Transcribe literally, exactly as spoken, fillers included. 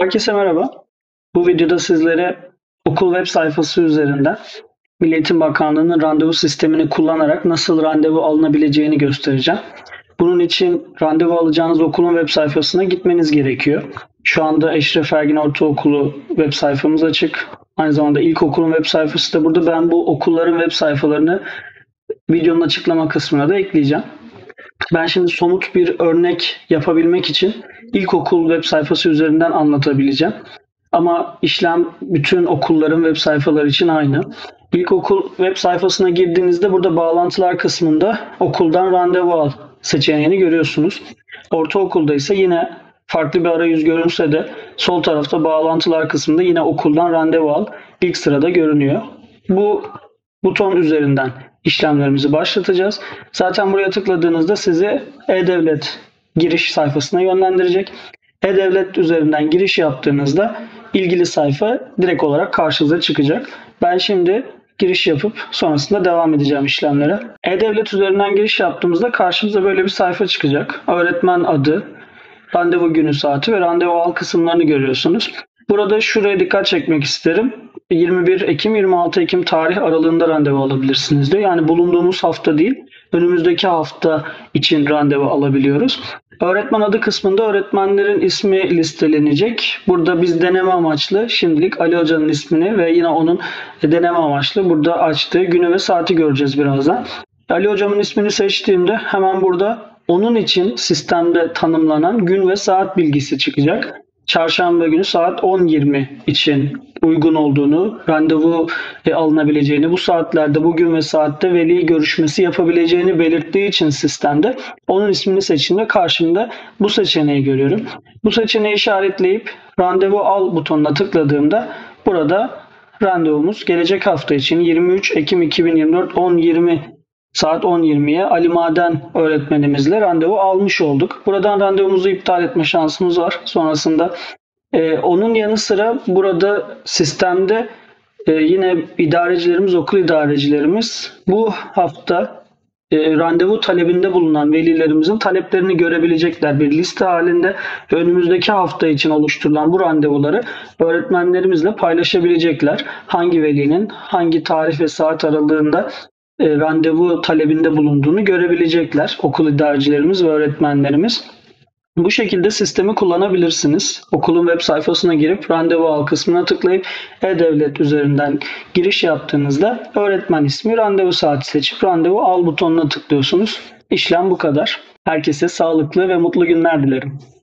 Herkese merhaba. Bu videoda sizlere okul web sayfası üzerinden Milli Eğitim Bakanlığı'nın randevu sistemini kullanarak nasıl randevu alınabileceğini göstereceğim. Bunun için randevu alacağınız okulun web sayfasına gitmeniz gerekiyor. Şu anda Eşref Ergin Ortaokulu web sayfamız açık. Aynı zamanda ilkokulun web sayfası da burada. Ben bu okulların web sayfalarını videonun açıklama kısmına da ekleyeceğim. Ben şimdi somut bir örnek yapabilmek için ilkokul web sayfası üzerinden anlatabileceğim. Ama işlem bütün okulların web sayfaları için aynı. İlkokul web sayfasına girdiğinizde burada bağlantılar kısmında okuldan randevu al seçeneğini görüyorsunuz. Ortaokulda ise yine farklı bir arayüz görünse de sol tarafta bağlantılar kısmında yine okuldan randevu al ilk sırada görünüyor. Bu buton üzerinden işlemlerimizi başlatacağız. Zaten buraya tıkladığınızda sizi e-devlet giriş sayfasına yönlendirecek. E-devlet üzerinden giriş yaptığınızda ilgili sayfa direkt olarak karşınıza çıkacak. Ben şimdi giriş yapıp sonrasında devam edeceğim işlemlere. E-devlet üzerinden giriş yaptığımızda karşımıza böyle bir sayfa çıkacak. Öğretmen adı, randevu günü saati ve randevu al kısımlarını görüyorsunuz. Burada şuraya dikkat çekmek isterim. yirmi bir Ekim yirmi altı Ekim tarih aralığında randevu alabilirsiniz diyor. Yani bulunduğumuz hafta değil, önümüzdeki hafta için randevu alabiliyoruz. Öğretmen adı kısmında öğretmenlerin ismi listelenecek. Burada biz deneme amaçlı şimdilik Ali Hoca'nın ismini ve yine onun deneme amaçlı burada açtığı günü ve saati göreceğiz birazdan. Ali Hoca'nın ismini seçtiğimde hemen burada onun için sistemde tanımlanan gün ve saat bilgisi çıkacak. Çarşamba günü saat on yirmi için uygun olduğunu, randevu alınabileceğini, bu saatlerde, bugün ve saatte veli görüşmesi yapabileceğini belirttiği için sistemde onun ismini seçtiğimde karşımda bu seçeneği görüyorum. Bu seçeneği işaretleyip randevu al butonuna tıkladığımda burada randevumuz gelecek hafta için yirmi üç Ekim iki bin yirmi dört on yirmi saat on yirmiye Ali Maden öğretmenimizle randevu almış olduk. Buradan randevumuzu iptal etme şansımız var sonrasında. Ee, onun yanı sıra burada sistemde e, yine idarecilerimiz, okul idarecilerimiz bu hafta e, randevu talebinde bulunan velilerimizin taleplerini görebilecekler bir liste halinde. Önümüzdeki hafta için oluşturulan bu randevuları öğretmenlerimizle paylaşabilecekler. Hangi velinin hangi tarih ve saat aralığında E, randevu talebinde bulunduğunu görebilecekler okul idarecilerimiz ve öğretmenlerimiz. Bu şekilde sistemi kullanabilirsiniz. Okulun web sayfasına girip randevu al kısmına tıklayıp e-devlet üzerinden giriş yaptığınızda öğretmen ismi, randevu saati seçip randevu al butonuna tıklıyorsunuz. İşlem bu kadar. Herkese sağlıklı ve mutlu günler dilerim.